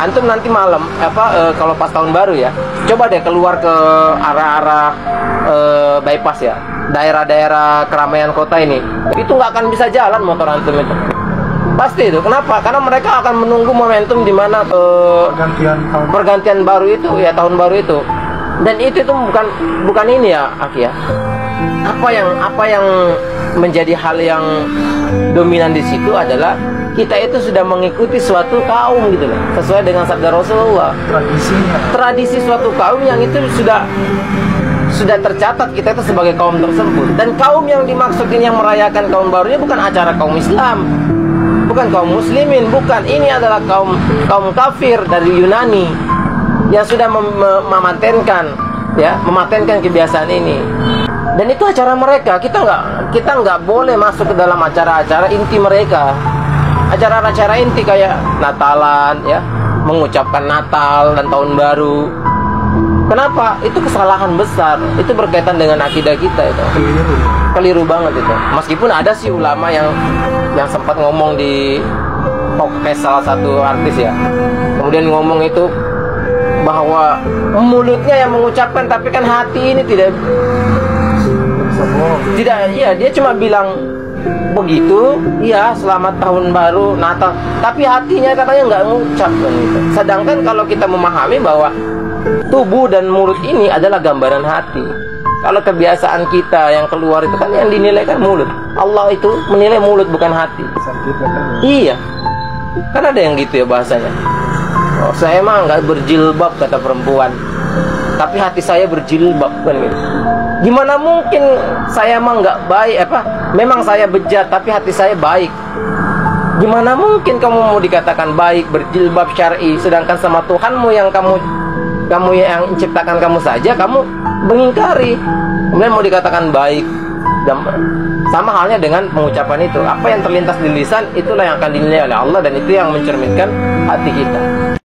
antum nanti malam kalau pas tahun baru ya, coba deh keluar ke arah-arah bypass ya, daerah-daerah keramaian kota ini, itu nggak akan bisa jalan motor antum itu. Pasti itu. Kenapa? Karena mereka akan menunggu momentum di mana pergantian baru itu ya, tahun baru itu. Dan itu bukan ini ya, Aki ya. Apa yang menjadi hal yang dominan di situ adalah kita itu sudah mengikuti suatu kaum gitu loh. Sesuai dengan sabda Rasulullah. Tradisinya. Tradisi suatu kaum yang itu sudah tercatat kita itu sebagai kaum tersebut. Dan kaum yang dimaksudin yang merayakan kaum barunya bukan acara kaum Islam, bukan kaum muslimin, bukan. Ini adalah kaum kafir dari Yunani yang sudah mematenkan kebiasaan ini. Dan itu acara mereka. Kita nggak boleh masuk ke dalam acara-acara inti mereka. Acara-acara inti kayak Natalan ya, mengucapkan Natal dan Tahun Baru. Kenapa? Itu kesalahan besar. Itu berkaitan dengan akidah kita itu. Keliru banget itu. Meskipun ada sih ulama yang sempat ngomong di podcast salah satu artis ya. Kemudian ngomong itu bahwa mulutnya yang mengucapkan, tapi kan hati ini tidak. Iya, dia cuma bilang begitu, iya selamat tahun baru, Natal. Tapi hatinya katanya nggak mengucapkan gitu. Sedangkan kalau kita memahami bahwa tubuh dan mulut ini adalah gambaran hati. Kalau kebiasaan kita yang keluar itu kan yang dinilai kan mulut. Allah itu menilai mulut bukan hati. Iya. Kan ada yang gitu ya bahasanya. Oh, saya emang nggak berjilbab kata perempuan, tapi hati saya berjilbab kan gitu. Gimana mungkin saya emang nggak baik memang saya bejat tapi hati saya baik. Gimana mungkin kamu mau dikatakan baik berjilbab syar'i sedangkan sama Tuhanmu yang kamu yang ciptakan kamu saja kamu mengingkari, kemudian mau dikatakan baik. Sama halnya dengan pengucapan itu, apa yang terlintas di lisan itulah yang akan dinilai oleh Allah dan itu yang mencerminkan hati kita.